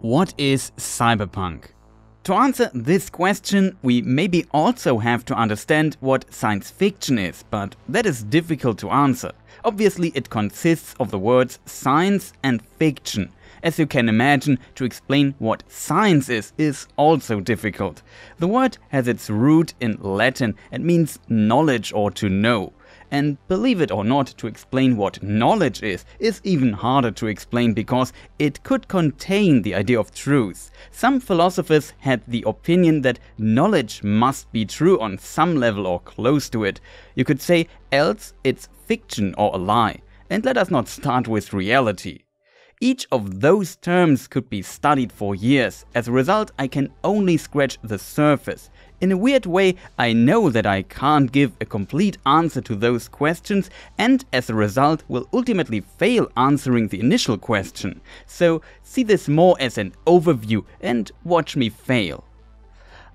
What is cyberpunk? To answer this question, we maybe also have to understand what science fiction is, but that is difficult to answer. Obviously it consists of the words science and fiction. As you can imagine, to explain what science is also difficult. The word has its root in Latin and means knowledge or to know. And believe it or not, to explain what knowledge is even harder to explain because it could contain the idea of truth. Some philosophers had the opinion that knowledge must be true on some level or close to it. You could say else it's fiction or a lie. And let us not start with reality. Each of those terms could be studied for years. As a result, I can only scratch the surface. In a weird way, I know that I can't give a complete answer to those questions and as a result will ultimately fail answering the initial question. So see this more as an overview and watch me fail.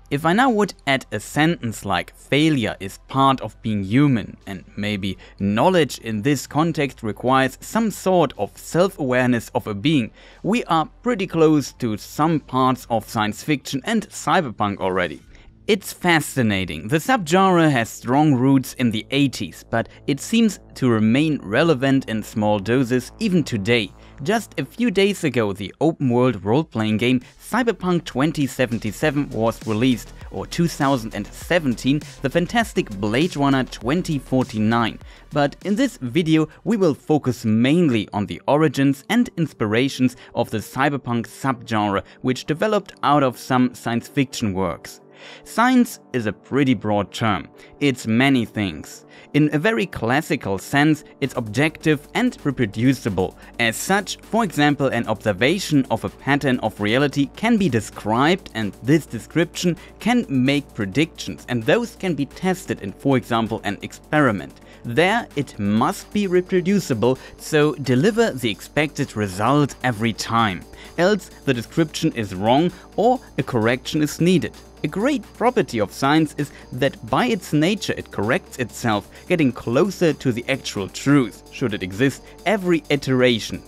If I now would add a sentence like failure is part of being human, and maybe knowledge in this context requires some sort of self-awareness of a being, we are pretty close to some parts of science fiction and cyberpunk already. It's fascinating. The subgenre has strong roots in the 80s, but it seems to remain relevant in small doses even today. Just a few days ago, the open-world role-playing game Cyberpunk 2077 was released, or 2017, the fantastic Blade Runner 2049. But in this video, we will focus mainly on the origins and inspirations of the cyberpunk subgenre, which developed out of some science fiction works. Science is a pretty broad term. It's many things. In a very classical sense, it's objective and reproducible. As such, for example, an observation of a pattern of reality can be described, and this description can make predictions, and those can be tested in, for example, an experiment. There, it must be reproducible, so deliver the expected result every time. Else, the description is wrong or a correction is needed. A great property of science is that by its nature it corrects itself, getting closer to the actual truth, should it exist, every iteration.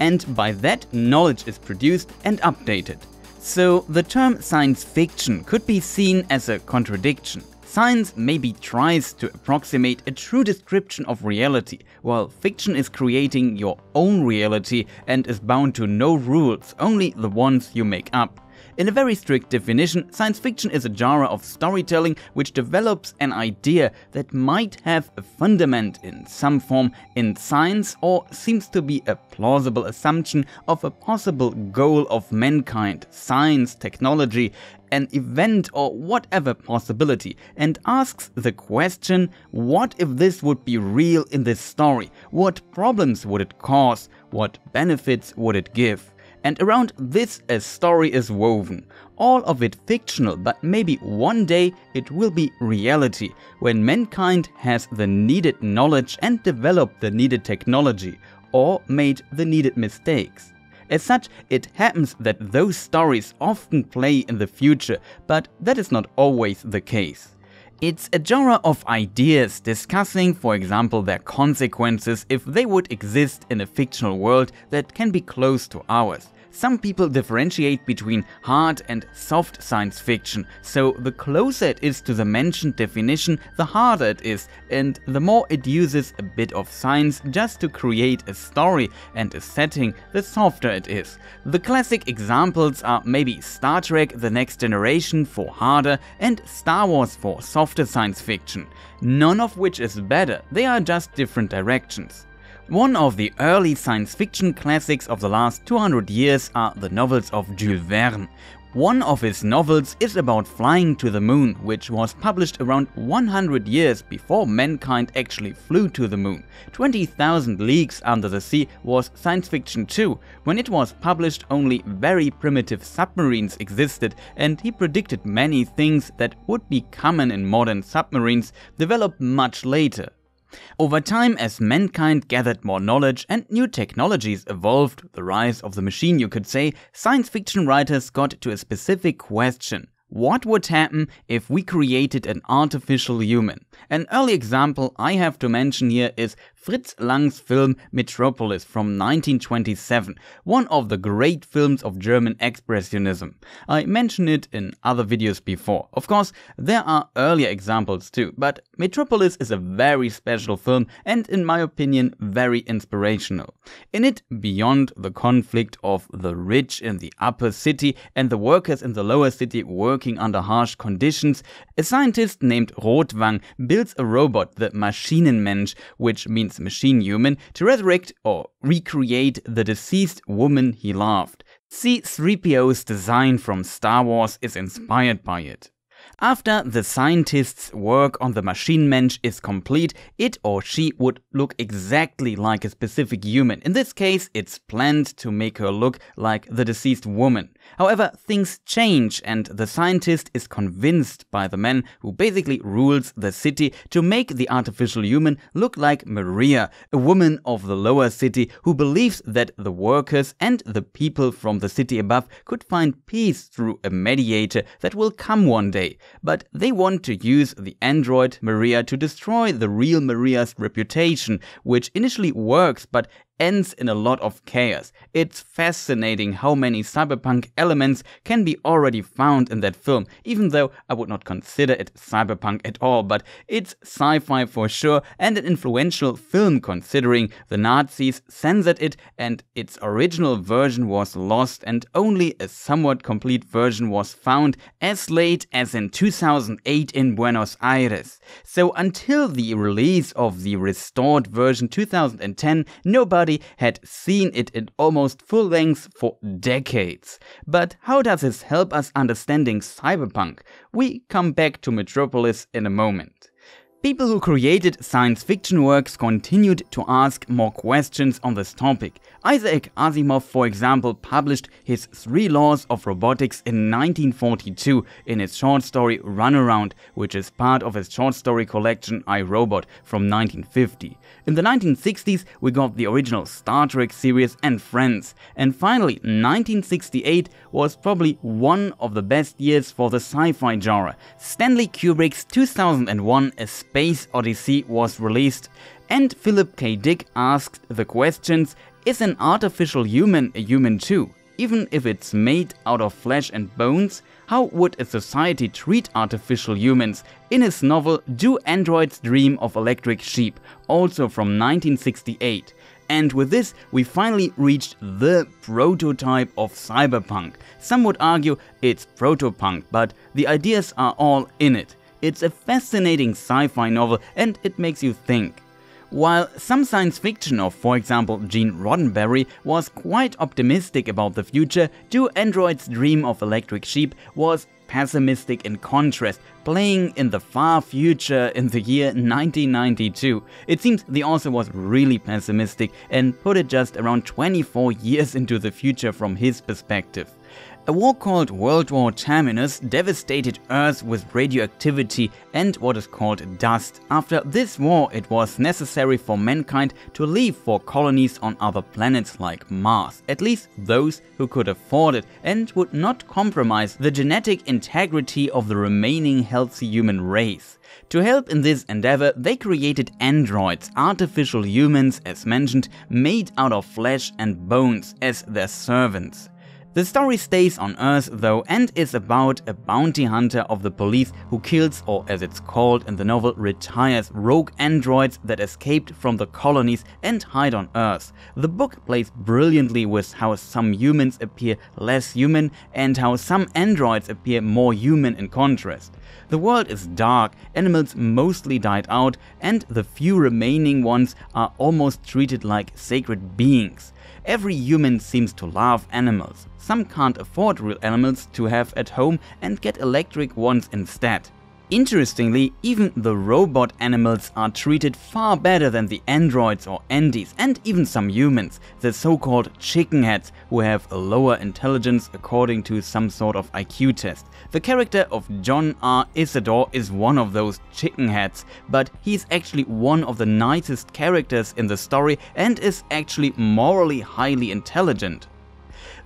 And by that, knowledge is produced and updated. So the term science fiction could be seen as a contradiction. Science maybe tries to approximate a true description of reality, while fiction is creating your own reality and is bound to no rules, only the ones you make up. In a very strict definition, science fiction is a genre of storytelling which develops an idea that might have a fundament in some form in science or seems to be a plausible assumption of a possible goal of mankind, science, technology, an event or whatever possibility, and asks the question, what if this would be real in this story? What problems would it cause? What benefits would it give? And around this a story is woven. All of it fictional, but maybe one day it will be reality, when mankind has the needed knowledge and developed the needed technology, or made the needed mistakes. As such, it happens that those stories often play in the future, but that is not always the case. It's a genre of ideas discussing, for example, their consequences if they would exist in a fictional world that can be close to ours. Some people differentiate between hard and soft science fiction, so the closer it is to the mentioned definition, the harder it is, and the more it uses a bit of science just to create a story and a setting, the softer it is. The classic examples are maybe Star Trek: The Next Generation for harder and Star Wars for softer science fiction, none of which is better, they are just different directions. One of the early science fiction classics of the last 200 years are the novels of Jules Verne. One of his novels is about flying to the moon, which was published around 100 years before mankind actually flew to the moon. 20,000 Leagues Under the Sea was science fiction too. When it was published, only very primitive submarines existed, and he predicted many things that would be common in modern submarines, developed much later. Over time, as mankind gathered more knowledge and new technologies evolved, the rise of the machine you could say, science fiction writers got to a specific question. What would happen if we created an artificial human? An early example I have to mention here is Fritz Lang's film Metropolis from 1927, one of the great films of German expressionism. I mentioned it in other videos before. Of course, there are earlier examples too, but Metropolis is a very special film and, in my opinion, very inspirational. In it, beyond the conflict of the rich in the upper city and the workers in the lower city working under harsh conditions, a scientist named Rotwang builds a robot, the Maschinenmensch, which means machine human, to resurrect or recreate the deceased woman he loved. C-3PO's design from Star Wars is inspired by it. After the scientist's work on the Maschinenmensch is complete, it or she would look exactly like a specific human. In this case, it's planned to make her look like the deceased woman. However, things change and the scientist is convinced by the man who basically rules the city to make the artificial human look like Maria, a woman of the lower city who believes that the workers and the people from the city above could find peace through a mediator that will come one day. But they want to use the android Maria to destroy the real Maria's reputation, which initially works but ends in a lot of chaos. It's fascinating how many cyberpunk elements can be already found in that film, even though I would not consider it cyberpunk at all, but it's sci-fi for sure and an influential film considering the Nazis censored it and its original version was lost and only a somewhat complete version was found as late as in 2008 in Buenos Aires. So until the release of the restored version 2010, nobody had seen it in almost full length for decades. But how does this help us understanding cyberpunk? We come back to Metropolis in a moment. People who created science fiction works continued to ask more questions on this topic. Isaac Asimov, for example, published his 3 Laws of Robotics in 1942 in his short story Runaround, which is part of his short story collection I, Robot from 1950. In the 1960s, we got the original Star Trek series and Friends. And finally, 1968 was probably one of the best years for the sci-fi genre. Stanley Kubrick's 2001 Space Odyssey was released, and Philip K. Dick asked the questions, is an artificial human a human too? Even if it's made out of flesh and bones, how would a society treat artificial humans? In his novel Do Androids Dream of Electric Sheep, also from 1968. And with this, we finally reached the prototype of cyberpunk. Some would argue it's protopunk, but the ideas are all in it. It's a fascinating sci-fi novel and it makes you think. While some science fiction of, for example, Gene Roddenberry was quite optimistic about the future, Do Androids Dream of Electric Sheep was pessimistic in contrast, playing in the far future in the year 1992. It seems the author was really pessimistic and put it just around 24 years into the future from his perspective. A war called World War Terminus devastated Earth with radioactivity and what is called dust. After this war, it was necessary for mankind to leave for colonies on other planets like Mars, at least those who could afford it and would not compromise the genetic integrity of the remaining healthy human race. To help in this endeavor, they created androids, artificial humans, as mentioned, made out of flesh and bones, as their servants. The story stays on Earth though and is about a bounty hunter of the police who kills, or as it's called in the novel, retires rogue androids that escaped from the colonies and hide on Earth. The book plays brilliantly with how some humans appear less human and how some androids appear more human in contrast. The world is dark, animals mostly died out and the few remaining ones are almost treated like sacred beings. Every human seems to love animals. Some can't afford real animals to have at home and get electric ones instead. Interestingly, even the robot animals are treated far better than the androids or Andes and even some humans, the so-called chickenheads, who have a lower intelligence according to some sort of IQ test. The character of John R. Isidore is one of those chickenheads, but he's actually one of the nicest characters in the story and is actually morally highly intelligent.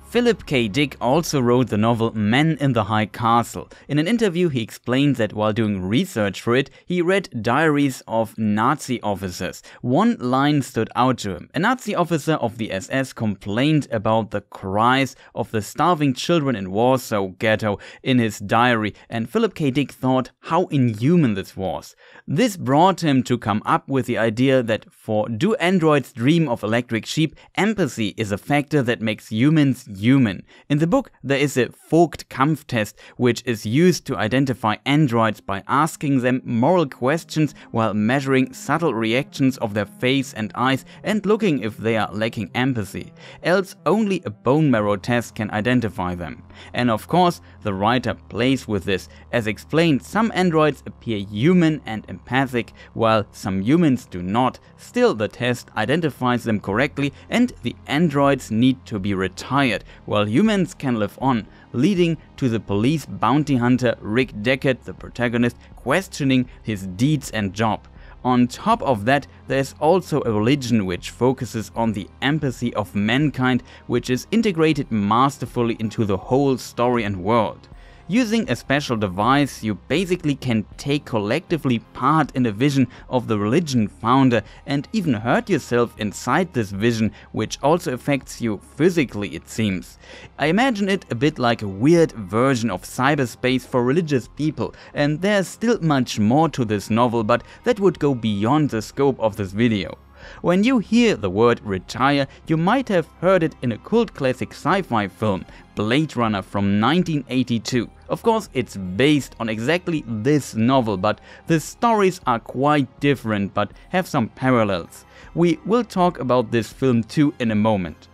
Philip K. Dick also wrote the novel Man in the High Castle. In an interview he explained that while doing research for it, he read diaries of Nazi officers. One line stood out to him. A Nazi officer of the SS complained about the cries of the starving children in Warsaw ghetto in his diary, and Philip K. Dick thought how inhuman this was. This brought him to come up with the idea that for Do Androids Dream of Electric Sheep, empathy is a factor that makes humans human. In the book, there is a Vogt-Kampf test, which is used to identify androids by asking them moral questions while measuring subtle reactions of their face and eyes and looking if they are lacking empathy. Else only a bone marrow test can identify them. And of course, the writer plays with this. As explained, some androids appear human and empathic, while some humans do not. Still, the test identifies them correctly and the androids need to be retired, while humans can live on, leading to the police bounty hunter Rick Deckard, the protagonist, questioning his deeds and job. On top of that, there's also a religion which focuses on the empathy of mankind, which is integrated masterfully into the whole story and world. Using a special device, you basically can take collectively part in a vision of the religion founder and even hurt yourself inside this vision, which also affects you physically, it seems. I imagine it a bit like a weird version of cyberspace for religious people, and there's still much more to this novel, but that would go beyond the scope of this video. When you hear the word retire, you might have heard it in a cult classic sci-fi film, Blade Runner from 1982. Of course, it's based on exactly this novel, but the stories are quite different but have some parallels. We will talk about this film too in a moment.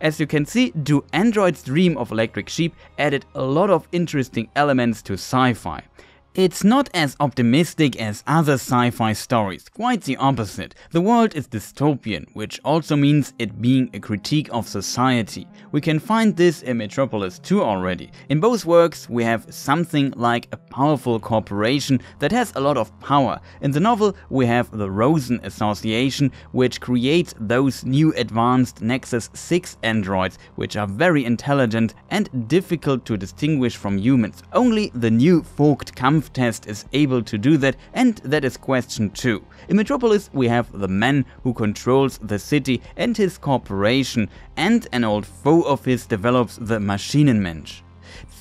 As you can see, Do Androids Dream of Electric Sheep added a lot of interesting elements to sci-fi. It's not as optimistic as other sci-fi stories, quite the opposite. The world is dystopian, which also means it being a critique of society. We can find this in Metropolis 2 already. In both works we have something like a powerful corporation that has a lot of power. In the novel we have the Rosen Association, which creates those new advanced Nexus 6 androids, which are very intelligent and difficult to distinguish from humans. Only the new Vogt-Kampf test is able to do that, and that is question 2. In Metropolis we have the man who controls the city and his corporation, and an old foe of his develops the Maschinenmensch.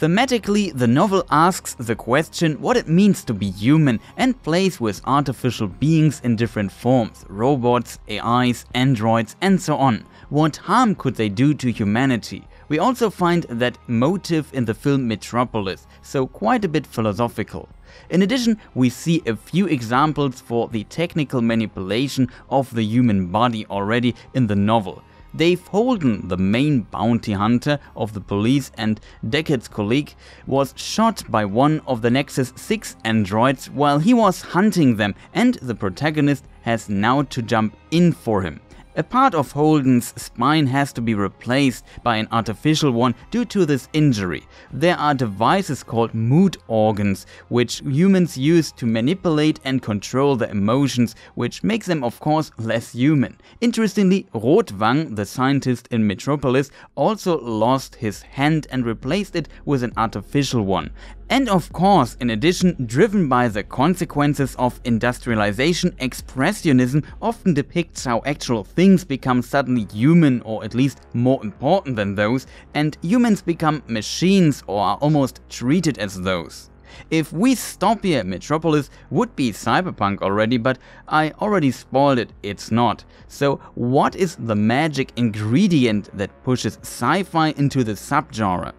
Thematically, the novel asks the question what it means to be human and plays with artificial beings in different forms – robots, AIs, androids and so on. What harm could they do to humanity? We also find that motive in the film Metropolis, so quite a bit philosophical. In addition, we see a few examples for the technical manipulation of the human body already in the novel. Dave Holden, the main bounty hunter of the police and Deckard's colleague, was shot by one of the Nexus 6 androids while he was hunting them, and the protagonist has now to jump in for him. A part of Holden's spine has to be replaced by an artificial one due to this injury. There are devices called mood organs, which humans use to manipulate and control their emotions, which makes them of course less human. Interestingly, Rotwang, the scientist in Metropolis, also lost his hand and replaced it with an artificial one. And of course, in addition, driven by the consequences of industrialization, expressionism often depicts how actual things become suddenly human, or at least more important than those, and humans become machines or are almost treated as those. If we stop here, Metropolis would be cyberpunk already, but I already spoiled it, it's not. So what is the magic ingredient that pushes sci-fi into the subgenre?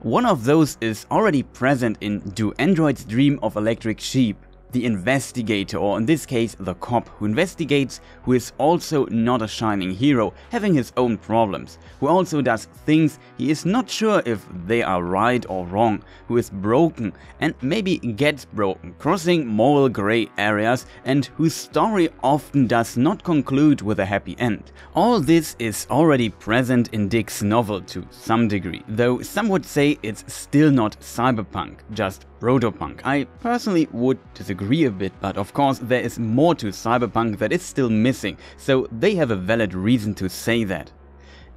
One of those is already present in Do Androids Dream of Electric Sheep? The investigator, or in this case the cop who investigates, who is also not a shining hero, having his own problems, who also does things he is not sure if they are right or wrong, who is broken and maybe gets broken, crossing moral grey areas, and whose story often does not conclude with a happy end. All this is already present in Dick's novel to some degree, though some would say it's still not cyberpunk, just protopunk. I personally would disagree a bit, but of course there is more to cyberpunk that is still missing, so they have a valid reason to say that.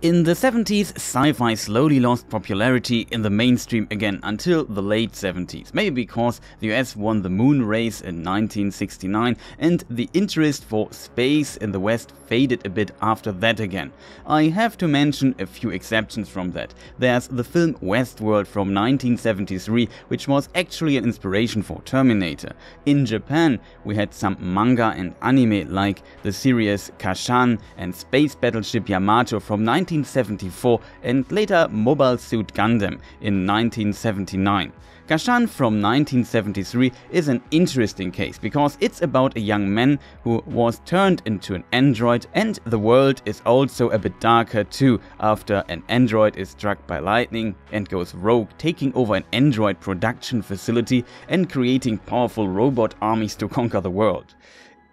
In the 70s, sci-fi slowly lost popularity in the mainstream again until the late 70s, maybe because the US won the moon race in 1969 and the interest for space in the West faded a bit after that again. I have to mention a few exceptions from that. There's the film Westworld from 1973, which was actually an inspiration for Terminator. In Japan, we had some manga and anime like the series Casshan and Space Battleship Yamato from 1974 and later Mobile Suit Gundam in 1979. Casshan from 1973 is an interesting case because it's about a young man who was turned into an android, and the world is also a bit darker too after an android is struck by lightning and goes rogue, taking over an android production facility and creating powerful robot armies to conquer the world.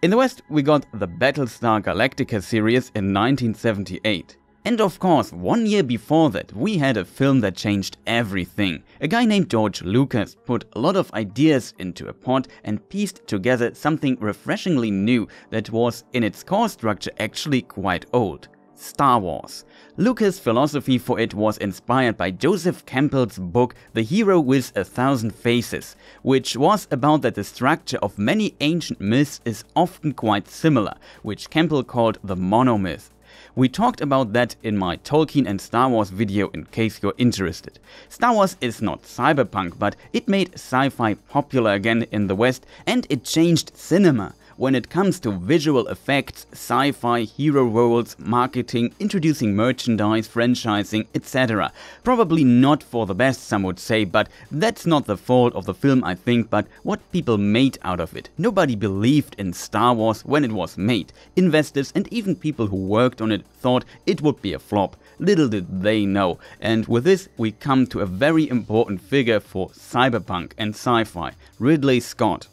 In the West, we got the Battlestar Galactica series in 1978. And of course, 1 year before that, we had a film that changed everything. A guy named George Lucas put a lot of ideas into a pot and pieced together something refreshingly new that was, in its core structure, actually quite old. Star Wars. Lucas' philosophy for it was inspired by Joseph Campbell's book The Hero with a Thousand Faces, which was about that the structure of many ancient myths is often quite similar, which Campbell called the monomyth. We talked about that in my Tolkien and Star Wars video in case you're interested. Star Wars is not cyberpunk, but it made sci-fi popular again in the West, and it changed cinema. When it comes to visual effects, sci-fi, hero roles, marketing, introducing merchandise, franchising, etc. Probably not for the best, some would say, but that's not the fault of the film, I think, but what people made out of it. Nobody believed in Star Wars when it was made. Investors and even people who worked on it thought it would be a flop. Little did they know. And with this, we come to a very important figure for cyberpunk and sci-fi, Ridley Scott.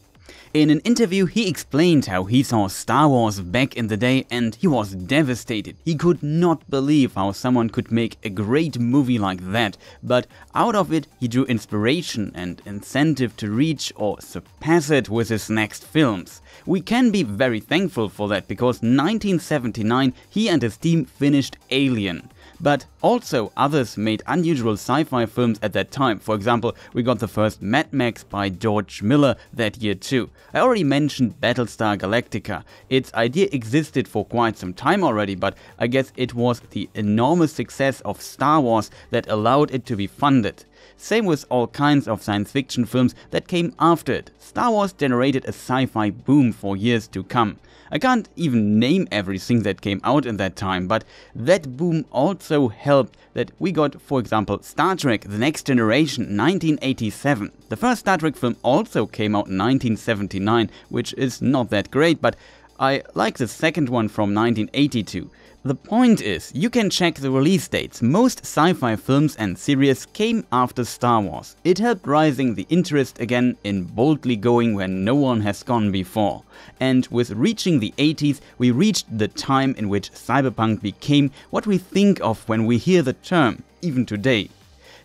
In an interview, he explained how he saw Star Wars back in the day and he was devastated. He could not believe how someone could make a great movie like that, but out of it he drew inspiration and incentive to reach or surpass it with his next films. We can be very thankful for that because in 1979 he and his team finished Alien. But also others made unusual sci-fi films at that time. For example, we got the first Mad Max by George Miller that year too. I already mentioned Battlestar Galactica. Its idea existed for quite some time already, but I guess it was the enormous success of Star Wars that allowed it to be funded. Same with all kinds of science fiction films that came after it. Star Wars generated a sci-fi boom for years to come. I can't even name everything that came out in that time, but that boom also helped that we got, for example, Star Trek The Next Generation 1987. The first Star Trek film also came out in 1979, which is not that great, but I like the second one from 1982. The point is, you can check the release dates. Most sci-fi films and series came after Star Wars. It helped rising the interest again in boldly going where no one has gone before. And with reaching the 80s, we reached the time in which cyberpunk became what we think of when we hear the term, even today.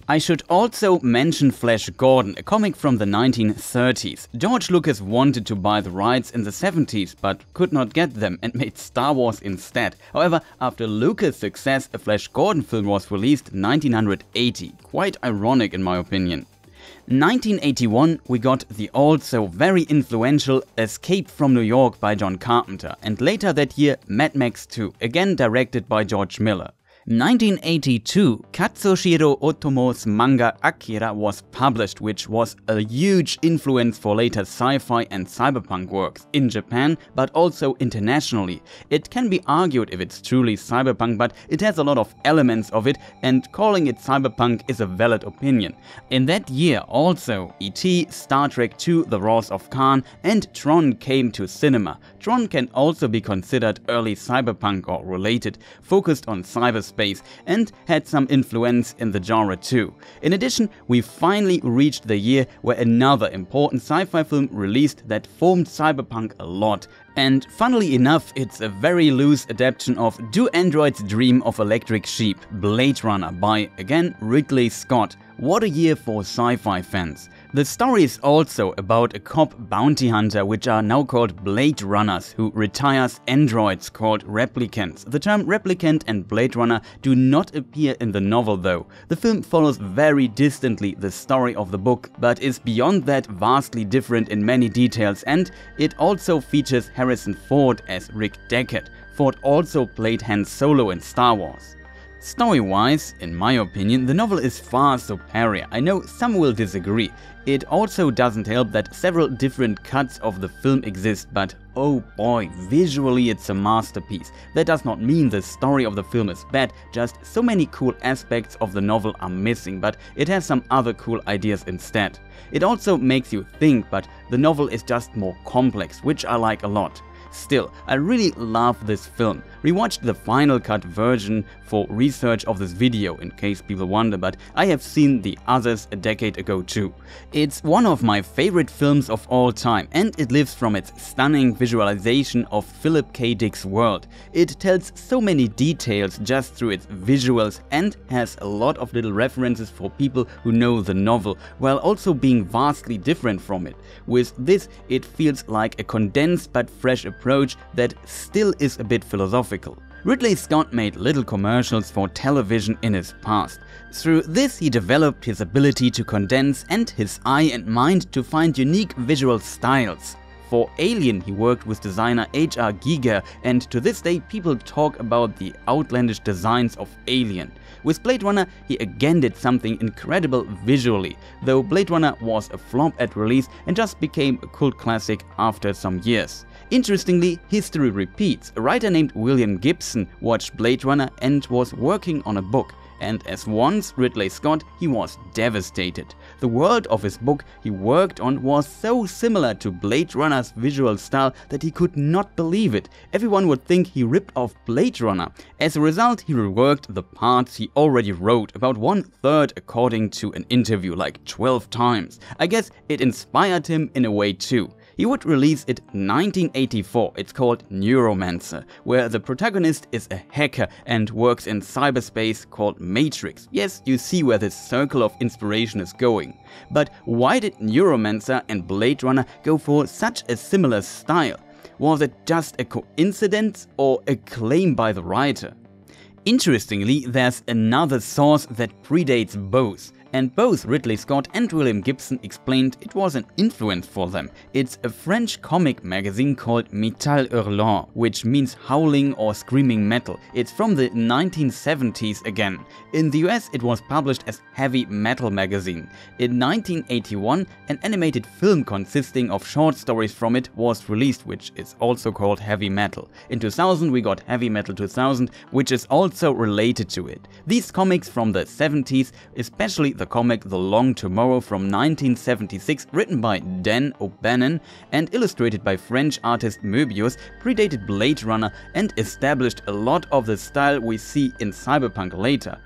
I should also mention Flash Gordon, a comic from the 1930s. George Lucas wanted to buy the rights in the 70s, but could not get them and made Star Wars instead. However, after Lucas' success, a Flash Gordon film was released in 1980. Quite ironic in my opinion. 1981 we got the also very influential Escape from New York by John Carpenter, and later that year Mad Max 2, again directed by George Miller. 1982, Katsushiro Otomo's manga Akira was published, which was a huge influence for later sci-fi and cyberpunk works in Japan, but also internationally. It can be argued if it's truly cyberpunk, but it has a lot of elements of it, and calling it cyberpunk is a valid opinion. In that year also, E.T., Star Trek II, The Wrath of Khan and Tron came to cinema. Tron can also be considered early cyberpunk or related, focused on cyberspace and had some influence in the genre too. In addition, we finally reached the year where another important sci-fi film released that formed cyberpunk a lot. And funnily enough, it's a very loose adaptation of Do Androids Dream of Electric Sheep? Blade Runner by, again, Ridley Scott. What a year for sci-fi fans. The story is also about a cop bounty hunter, which are now called Blade Runners, who retires androids called replicants. The term replicant and Blade Runner do not appear in the novel though. The film follows very distantly the story of the book, but is beyond that vastly different in many details, and it also features Harrison Ford as Rick Deckard. Ford also played Han Solo in Star Wars. Story-wise, in my opinion, the novel is far superior. I know some will disagree. It also doesn't help that several different cuts of the film exist, but oh boy, visually it's a masterpiece. That does not mean the story of the film is bad, just so many cool aspects of the novel are missing, but it has some other cool ideas instead. It also makes you think, but the novel is just more complex, which I like a lot. Still, I really love this film. Rewatched the final cut version for research of this video, in case people wonder, but I have seen the others a decade ago too. It's one of my favorite films of all time, and it lives from its stunning visualization of Philip K. Dick's world. It tells so many details just through its visuals and has a lot of little references for people who know the novel, while also being vastly different from it. With this, it feels like a condensed but fresh approach that still is a bit philosophical. Ridley Scott made little commercials for television in his past. Through this, he developed his ability to condense and his eye and mind to find unique visual styles. For Alien, he worked with designer H.R. Giger, and to this day people talk about the outlandish designs of Alien. With Blade Runner, he again did something incredible visually, though Blade Runner was a flop at release and just became a cult classic after some years. Interestingly, history repeats. A writer named William Gibson watched Blade Runner and was working on a book. And as once Ridley Scott, he was devastated. The world of his book he worked on was so similar to Blade Runner's visual style that he could not believe it. Everyone would think he ripped off Blade Runner. As a result, he reworked the parts he already wrote, about 1/3 according to an interview, like 12 times. I guess it inspired him in a way too. He would release it in 1984, it's called Neuromancer, where the protagonist is a hacker and works in cyberspace called Matrix. Yes, you see where this circle of inspiration is going. But why did Neuromancer and Blade Runner go for such a similar style? Was it just a coincidence or a claim by the writer? Interestingly, there's another source that predates both. And both Ridley Scott and William Gibson explained it was an influence for them. It's a French comic magazine called Metal Hurlant, which means howling or screaming metal. It's from the 1970s again. In the US it was published as Heavy Metal magazine. In 1981, an animated film consisting of short stories from it was released, which is also called Heavy Metal. In 2000 we got Heavy Metal 2000, which is also related to it. These comics from the 70s, especially the comic The Long Tomorrow from 1976, written by Dan O'Bannon and illustrated by French artist Möbius, predated Blade Runner and established a lot of the style we see in Cyberpunk later.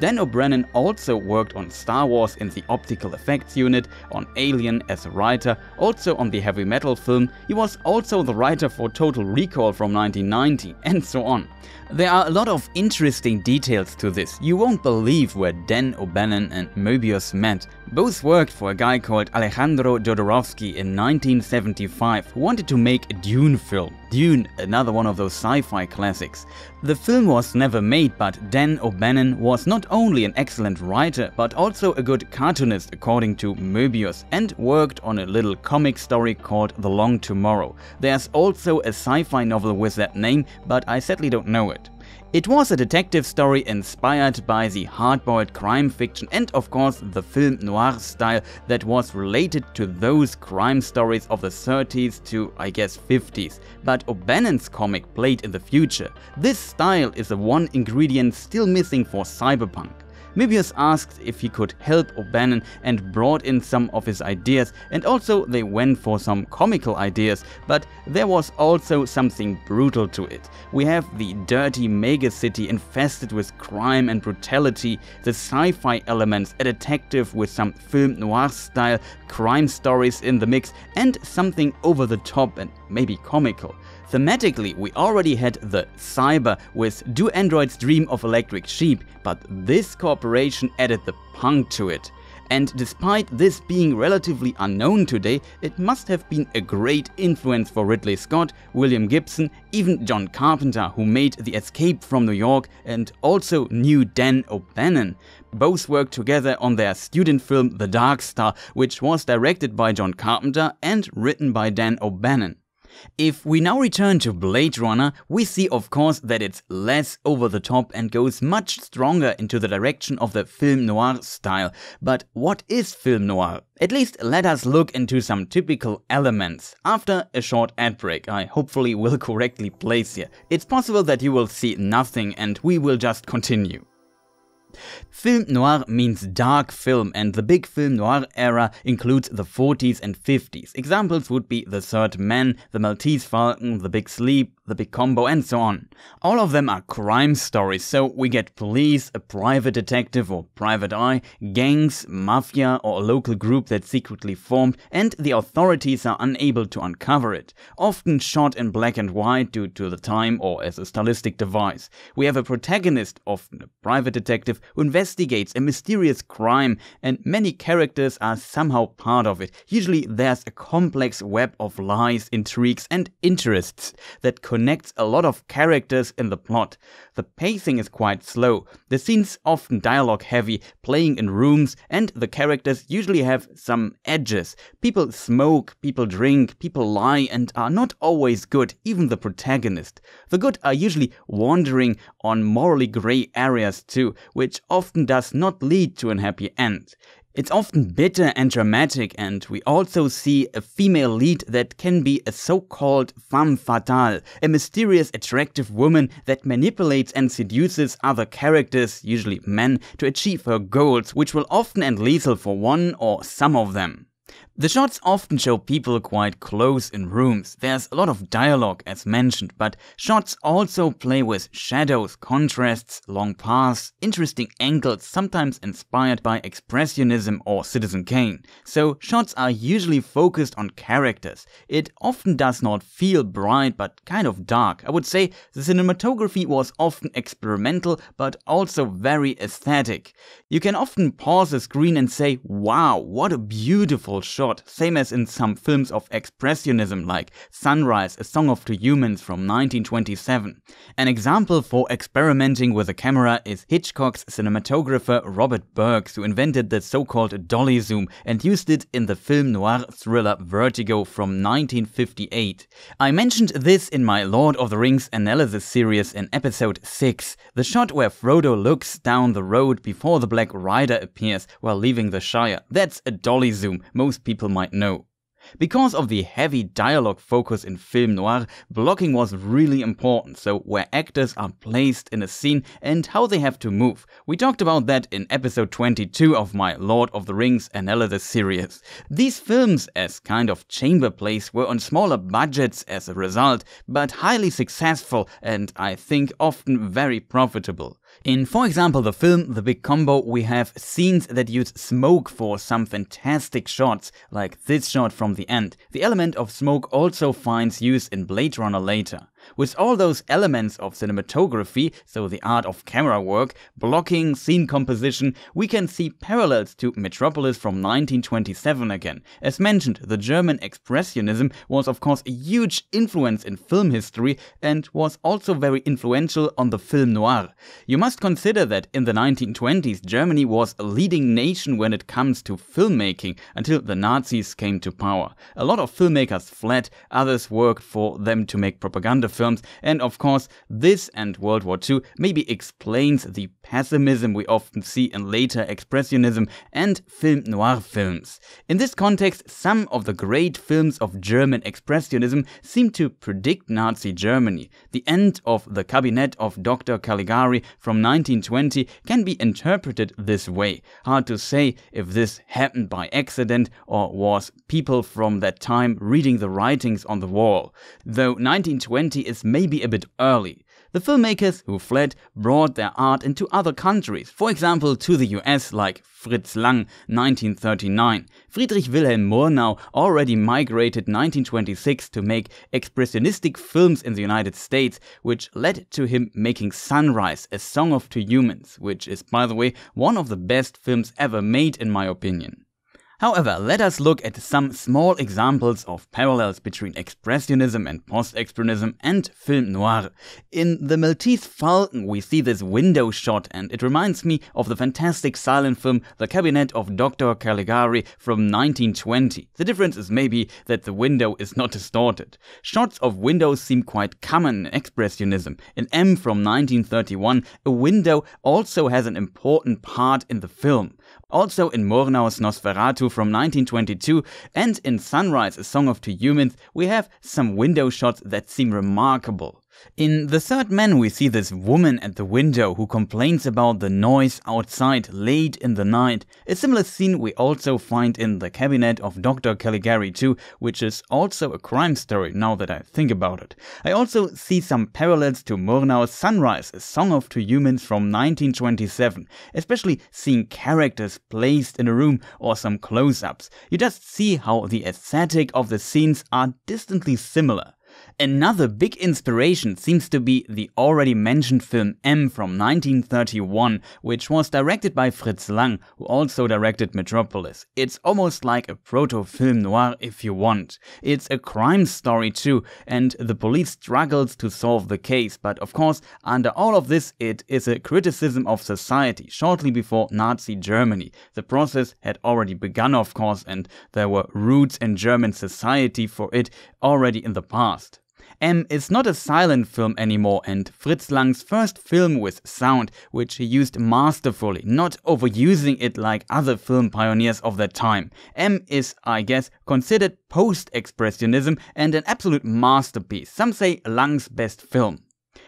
Dan O'Bannon also worked on Star Wars in the optical effects unit, on Alien as a writer, also on the Heavy Metal film. He was also the writer for Total Recall from 1990, and so on. There are a lot of interesting details to this. You won't believe where Dan O'Bannon and Möbius met. Both worked for a guy called Alejandro Jodorowsky in 1975, who wanted to make a Dune film. Dune, another one of those sci-fi classics. The film was never made, but Dan O'Bannon was not only an excellent writer, but also a good cartoonist, according to Möbius, and worked on a little comic story called The Long Tomorrow. There's also a sci-fi novel with that name, but I sadly don't know it. It was a detective story inspired by the hard-boiled crime fiction and of course the film noir style that was related to those crime stories of the 30s to, I guess, 50s. But O'Bannon's comic played in the future. This style is the one ingredient still missing for cyberpunk. Möbius asked if he could help O'Bannon and brought in some of his ideas, and also they went for some comical ideas, but there was also something brutal to it. We have the dirty megacity infested with crime and brutality, the sci-fi elements, a detective with some film noir style, crime stories in the mix, and something over the top and maybe comical. Thematically, we already had the cyber with Do Androids Dream of Electric Sheep, but this corporation added the punk to it. and despite this being relatively unknown today, it must have been a great influence for Ridley Scott, William Gibson, even John Carpenter, who made The Escape from New York, and also knew Dan O'Bannon. Both worked together on their student film The Dark Star, which was directed by John Carpenter and written by Dan O'Bannon. If we now return to Blade Runner, we see of course that it's less over the top and goes much stronger into the direction of the film noir style. But what is film noir? At least let us look into some typical elements. After a short ad break, I hopefully will correctly place here. It's possible that you will see nothing and we will just continue. Film noir means dark film, and the big film noir era includes the 40s and 50s. Examples would be The Third Man, The Maltese Falcon, The Big Sleep, The Big Combo, and so on. All of them are crime stories, so we get police, a private detective or private eye, gangs, mafia or a local group that secretly formed, and the authorities are unable to uncover it. Often shot in black and white due to the time or as a stylistic device. We have a protagonist, often a private detective, who investigates a mysterious crime, and many characters are somehow part of it. Usually there's a complex web of lies, intrigues and interests that connects a lot of characters in the plot. The pacing is quite slow, the scenes often dialogue heavy, playing in rooms, and the characters usually have some edges. People smoke, people drink, people lie and are not always good, even the protagonist. The good are usually wandering on morally grey areas too, which often does not lead to a happy end. It's often bitter and dramatic, and we also see a female lead that can be a so-called femme fatale, a mysterious attractive woman that manipulates and seduces other characters, usually men, to achieve her goals, which will often end lethal for one or some of them. The shots often show people quite close in rooms. There's a lot of dialogue as mentioned, but shots also play with shadows, contrasts, long paths, interesting angles, sometimes inspired by Expressionism or Citizen Kane. So shots are usually focused on characters. It often does not feel bright, but kind of dark. I would say the cinematography was often experimental, but also very aesthetic. You can often pause the screen and say, wow, what a beautiful shot. Same as in some films of Expressionism like Sunrise, A Song of Two Humans from 1927. An example for experimenting with a camera is Hitchcock's cinematographer Robert Burks, who invented the so-called dolly zoom and used it in the film noir thriller Vertigo from 1958. I mentioned this in my Lord of the Rings analysis series in episode 6. The shot where Frodo looks down the road before the Black Rider appears while leaving the Shire. That's a dolly zoom, most people might know. Because of the heavy dialogue focus in film noir, blocking was really important, so where actors are placed in a scene and how they have to move. We talked about that in episode 22 of my Lord of the Rings analysis series. These films, as kind of chamber plays, were on smaller budgets as a result, but highly successful and I think often very profitable. In, for example, the film The Big Combo, we have scenes that use smoke for some fantastic shots, like this shot from the end. The element of smoke also finds use in Blade Runner later. With all those elements of cinematography, so the art of camera work, blocking, scene composition, we can see parallels to Metropolis from 1927 again. As mentioned, the German Expressionism was of course a huge influence in film history and was also very influential on the film noir. You must consider that in the 1920s Germany was a leading nation when it comes to filmmaking until the Nazis came to power. A lot of filmmakers fled, others worked for them to make propaganda films, and of course this and World War II maybe explains the pessimism we often see in later Expressionism and film noir films. In this context, some of the great films of German Expressionism seem to predict Nazi Germany. The end of the Cabinet of Dr. Caligari from 1920 can be interpreted this way. Hard to say if this happened by accident or was people from that time reading the writings on the wall, though 1920 is maybe a bit early. The filmmakers who fled brought their art into other countries, for example to the US, like Fritz Lang, 1939. Friedrich Wilhelm Murnau already migrated 1926 to make expressionistic films in the United States, which led to him making Sunrise, A Song of Two Humans, which is, by the way, one of the best films ever made in my opinion. However, let us look at some small examples of parallels between Expressionism and Post-Expressionism and film noir. In The Maltese Falcon we see this window shot, and it reminds me of the fantastic silent film The Cabinet of Dr. Caligari from 1920. The difference is maybe that the window is not distorted. Shots of windows seem quite common in Expressionism. In M from 1931, a window also has an important part in the film. Also in Murnau's Nosferatu from 1922 and in Sunrise, A Song of Two Humans, we have some window shots that seem remarkable. In The Third Man we see this woman at the window who complains about the noise outside late in the night. A similar scene we also find in The Cabinet of Dr. Caligari 2, which is also a crime story now that I think about it. I also see some parallels to Murnau's Sunrise, A Song of Two Humans from 1927, especially seeing characters placed in a room or some close-ups. You just see how the aesthetic of the scenes are distantly similar. Another big inspiration seems to be the already mentioned film M from 1931, which was directed by Fritz Lang, who also directed Metropolis. It's almost like a proto-film noir if you want. It's a crime story too, and the police struggles to solve the case, but of course, under all of this it is a criticism of society shortly before Nazi Germany. The process had already begun, of course, and there were roots in German society for it already in the past. M is not a silent film anymore, and Fritz Lang's first film with sound, which he used masterfully, not overusing it like other film pioneers of that time. M is, I guess, considered post-expressionism and an absolute masterpiece, some say Lang's best film.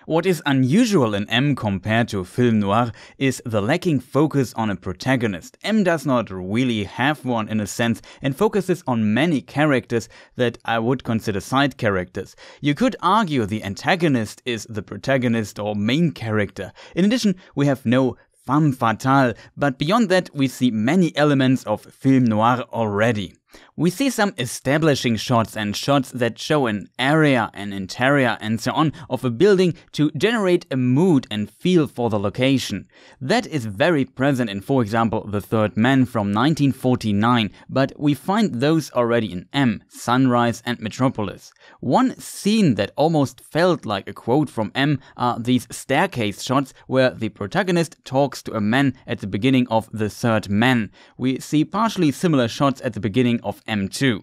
What is unusual in M compared to film noir is the lacking focus on a protagonist. M does not really have one in a sense and focuses on many characters that I would consider side characters. You could argue the antagonist is the protagonist or main character. In addition, we have no femme fatale, but beyond that we see many elements of film noir already. We see some establishing shots and shots that show an area, an interior and so on of a building to generate a mood and feel for the location. That is very present in, for example, The Third Man from 1949, but we find those already in M, Sunrise and Metropolis. One scene that almost felt like a quote from M are these staircase shots where the protagonist talks to a man at the beginning of The Third Man. We see partially similar shots at the beginning of M2.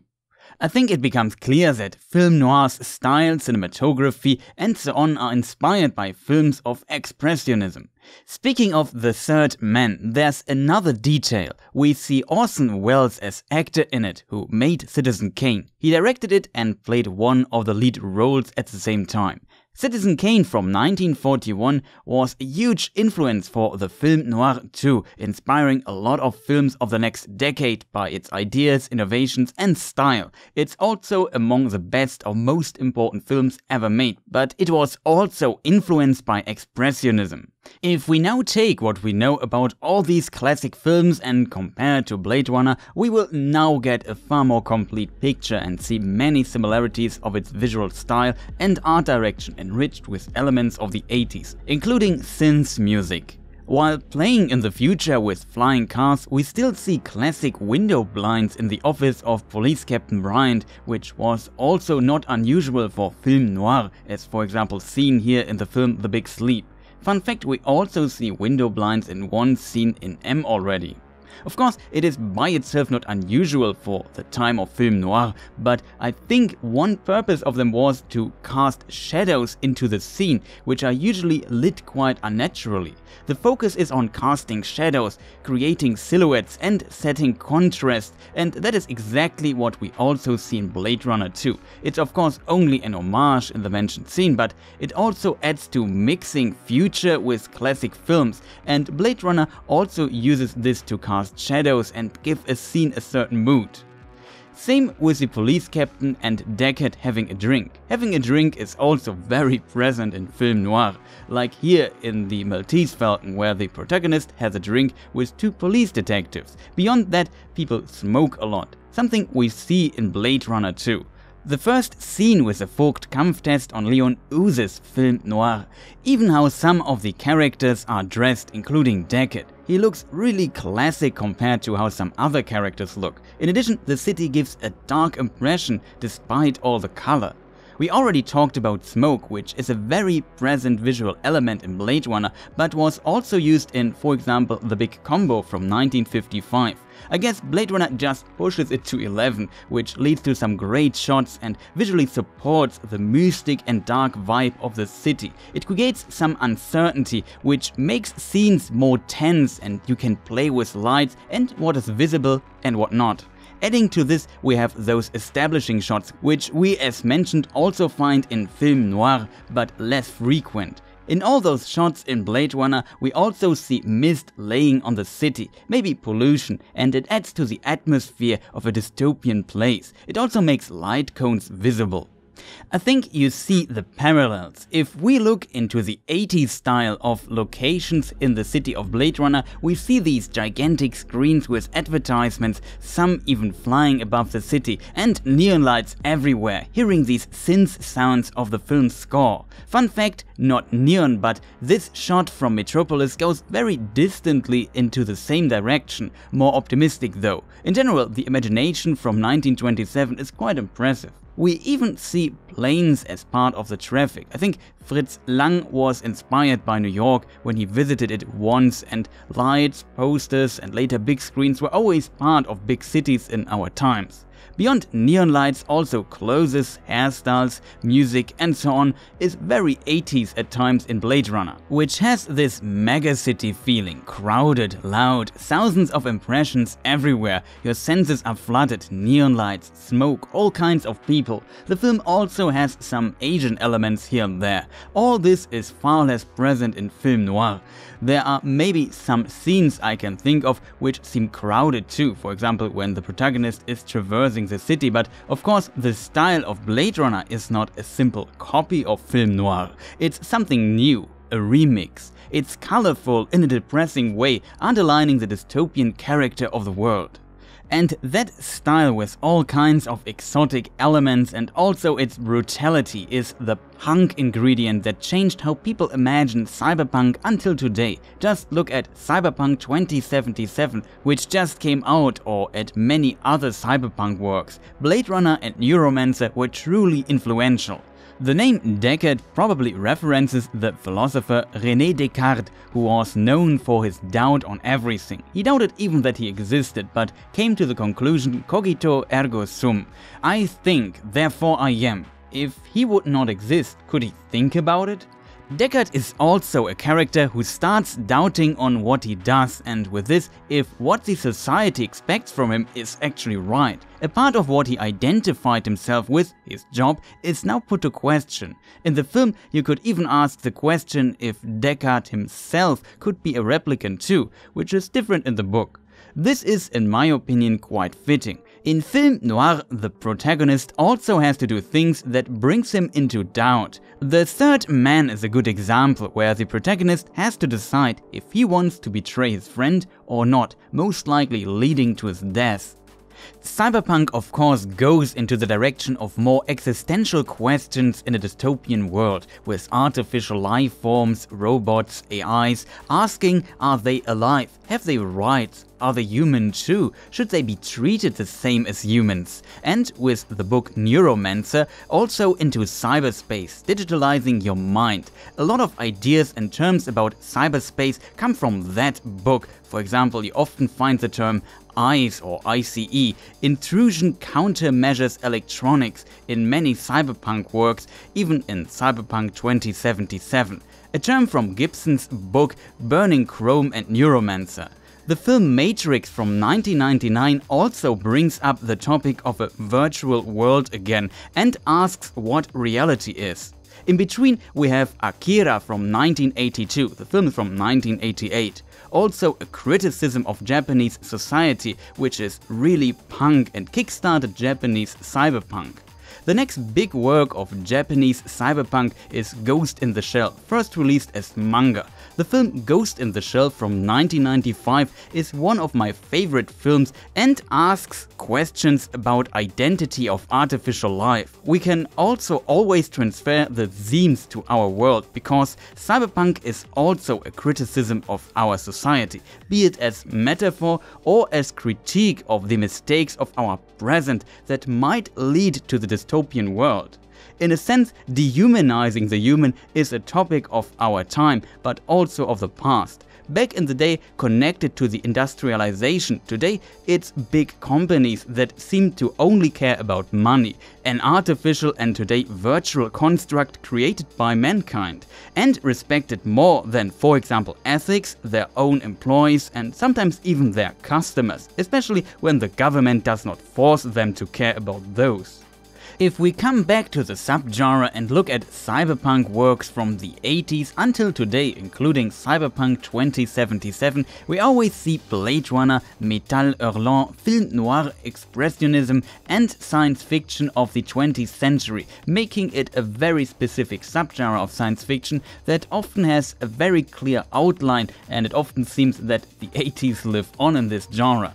I think it becomes clear that film noir's style, cinematography and so on are inspired by films of expressionism. Speaking of The Third Man, there's another detail. We see Orson Welles as actor in it, who made Citizen Kane. He directed it and played one of the lead roles at the same time. Citizen Kane from 1941 was a huge influence for the film noir too, inspiring a lot of films of the next decade by its ideas, innovations and style. It's also among the best or most important films ever made, but it was also influenced by expressionism. If we now take what we know about all these classic films and compare it to Blade Runner, we will now get a far more complete picture and see many similarities of its visual style and art direction enriched with elements of the 80s, including synth music. While playing in the future with flying cars, we still see classic window blinds in the office of police captain Bryant, which was also not unusual for film noir, as for example seen here in the film The Big Sleep. Fun fact, we also see window blinds in one scene in M already. Of course, it is by itself not unusual for the time of film noir, but I think one purpose of them was to cast shadows into the scene, which are usually lit quite unnaturally. The focus is on casting shadows, creating silhouettes and setting contrast, and that is exactly what we also see in Blade Runner 2. It's of course only an homage in the mentioned scene, but it also adds to mixing future with classic films, and Blade Runner also uses this to cast shadows and give a scene a certain mood. Same with the police captain and Deckard having a drink. Having a drink is also very present in film noir, like here in The Maltese Falcon, where the protagonist has a drink with two police detectives. Beyond that, people smoke a lot, something we see in Blade Runner 2. The first scene with the forked Kampf test on Leon oozes film noir. Even how some of the characters are dressed, including Deckard. He looks really classic compared to how some other characters look. In addition, the city gives a dark impression despite all the color. We already talked about smoke, which is a very present visual element in Blade Runner, but was also used in, for example, The Big Combo from 1955. I guess Blade Runner just pushes it to 11, which leads to some great shots and visually supports the mystic and dark vibe of the city. It creates some uncertainty, which makes scenes more tense, and you can play with lights and what is visible and what not. Adding to this, we have those establishing shots, which we, as mentioned, also find in film noir, but less frequent. In all those shots in Blade Runner, we also see mist laying on the city, maybe pollution, and it adds to the atmosphere of a dystopian place. It also makes light cones visible. I think you see the parallels. If we look into the 80s style of locations in the city of Blade Runner, we see these gigantic screens with advertisements, some even flying above the city, and neon lights everywhere, hearing these synth sounds of the film's score. Fun fact, not neon, but this shot from Metropolis goes very distantly into the same direction, more optimistic though. In general, the imagination from 1927 is quite impressive. We even see planes as part of the traffic. I think Fritz Lang was inspired by New York when he visited it once, and lights, posters and later big screens were always part of big cities in our times. Beyond neon lights, also clothes, hairstyles, music and so on is very 80s at times in Blade Runner, which has this megacity feeling, crowded, loud, thousands of impressions everywhere, your senses are flooded, neon lights, smoke, all kinds of people. The film also has some Asian elements here and there. All this is far less present in film noir. There are maybe some scenes I can think of which seem crowded too, for example when the protagonist is traversing the city, but of course the style of Blade Runner is not a simple copy of film noir. It's something new, a remix. It's colorful in a depressing way, underlining the dystopian character of the world. And that style with all kinds of exotic elements and also its brutality is the punk ingredient that changed how people imagine cyberpunk until today. Just look at Cyberpunk 2077, which just came out, or at many other cyberpunk works. Blade Runner and Neuromancer were truly influential. The name Deckard probably references the philosopher René Descartes, who was known for his doubt on everything. He doubted even that he existed, but came to the conclusion cogito ergo sum. I think, therefore I am. If he would not exist, could he think about it? Deckard is also a character who starts doubting on what he does, and with this, if what the society expects from him is actually right. A part of what he identified himself with, his job, is now put to question. In the film, you could even ask the question if Deckard himself could be a replicant too, which is different in the book. This is, in my opinion, quite fitting. In film noir, the protagonist also has to do things that brings him into doubt. The Third Man is a good example, where the protagonist has to decide if he wants to betray his friend or not, most likely leading to his death. Cyberpunk, of course, goes into the direction of more existential questions in a dystopian world, with artificial life forms, robots, AIs, asking, are they alive? Have they rights? Are they human too? Should they be treated the same as humans? And with the book Neuromancer, also into cyberspace, digitalizing your mind. A lot of ideas and terms about cyberspace come from that book. For example, you often find the term ICE or ICE, Intrusion Countermeasures Electronics, in many cyberpunk works, even in Cyberpunk 2077. A term from Gibson's book Burning Chrome and Neuromancer. The film Matrix from 1999 also brings up the topic of a virtual world again and asks what reality is. In between, we have Akira from 1982, the film from 1988. Also a criticism of Japanese society, which is really punk and kickstarted Japanese cyberpunk. The next big work of Japanese cyberpunk is Ghost in the Shell, first released as manga. The film Ghost in the Shell from 1995 is one of my favorite films and asks questions about identity of artificial life. We can also always transfer the themes to our world, because cyberpunk is also a criticism of our society, be it as metaphor or as critique of the mistakes of our present that might lead to the dystopian world. In a sense, dehumanizing the human is a topic of our time, but also of the past. Back in the day, connected to the industrialization. Today, it's big companies that seem to only care about money, an artificial and today virtual construct created by mankind, and respected more than, for example, ethics, their own employees and sometimes even their customers, especially when the government does not force them to care about those. If we come back to the subgenre and look at cyberpunk works from the 80s until today, including Cyberpunk 2077, we always see Blade Runner, Metal Hurlant, film noir expressionism and science fiction of the 20th century, making it a very specific subgenre of science fiction that often has a very clear outline, and it often seems that the 80s live on in this genre.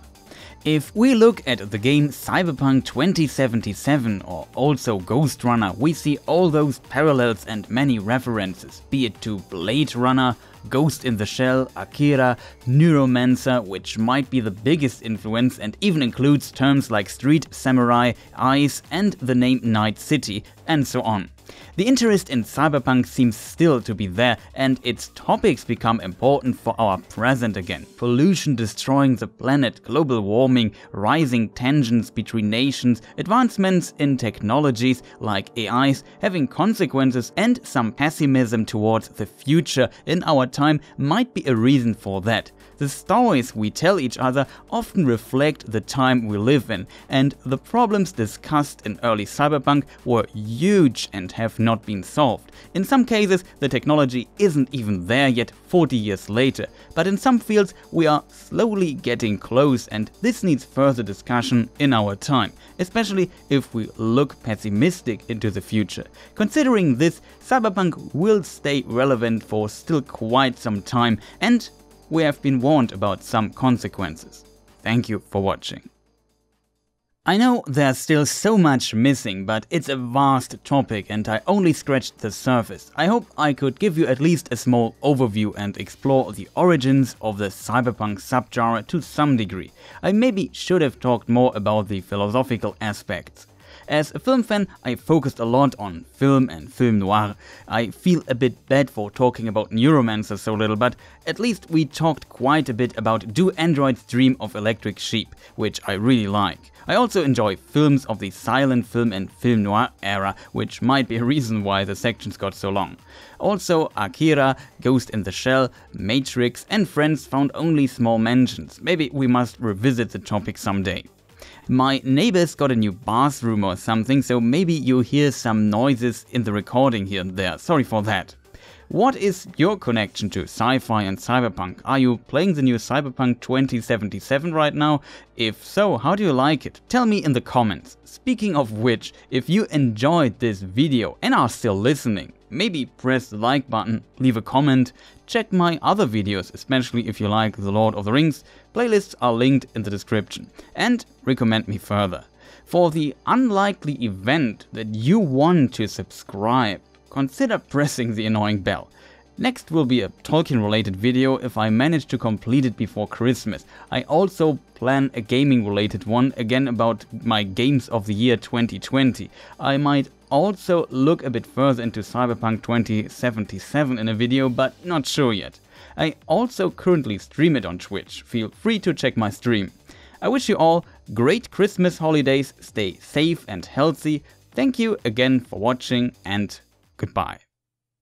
If we look at the game Cyberpunk 2077 or also Ghost Runner, we see all those parallels and many references, be it to Blade Runner, Ghost in the Shell, Akira, Neuromancer, which might be the biggest influence and even includes terms like Street Samurai, Ice and the name Night City, and so on. The interest in cyberpunk seems still to be there, and its topics become important for our present again. Pollution destroying the planet, global warming, rising tensions between nations, advancements in technologies like AIs having consequences, and some pessimism towards the future in our time might be a reason for that. The stories we tell each other often reflect the time we live in, and the problems discussed in early cyberpunk were huge and have not been solved. In some cases, the technology isn't even there yet 40 years later, but in some fields we are slowly getting close, and this needs further discussion in our time, especially if we look pessimistic into the future. Considering this, cyberpunk will stay relevant for still quite some time, and we have been warned about some consequences. Thank you for watching. I know there's still so much missing, but it's a vast topic and I only scratched the surface. I hope I could give you at least a small overview and explore the origins of the cyberpunk subgenre to some degree. I maybe should have talked more about the philosophical aspects. As a film fan, I focused a lot on film and film noir. I feel a bit bad for talking about Neuromancer so little, but at least we talked quite a bit about Do Androids Dream of Electric Sheep?, which I really like. I also enjoy films of the silent film and film noir era, which might be a reason why the sections got so long. Also, Akira, Ghost in the Shell, Matrix and Friends found only small mentions. Maybe we must revisit the topic someday. My neighbors got a new bathroom or something, so maybe you hear some noises in the recording here and there. Sorry for that. What is your connection to sci-fi and cyberpunk? Are you playing the new Cyberpunk 2077 right now? If so, how do you like it? Tell me in the comments. Speaking of which, if you enjoyed this video and are still listening, maybe press the like button, leave a comment, check my other videos, especially if you like The Lord of the Rings. Playlists are linked in the description, and recommend me further. For the unlikely event that you want to subscribe, consider pressing the annoying bell. Next will be a Tolkien related video if I manage to complete it before Christmas. I also plan a gaming related one, again about my games of the year 2020. I might also look a bit further into Cyberpunk 2077 in a video, but not sure yet. I also currently stream it on Twitch. Feel free to check my stream. I wish you all great Christmas holidays, stay safe and healthy. Thank you again for watching and goodbye.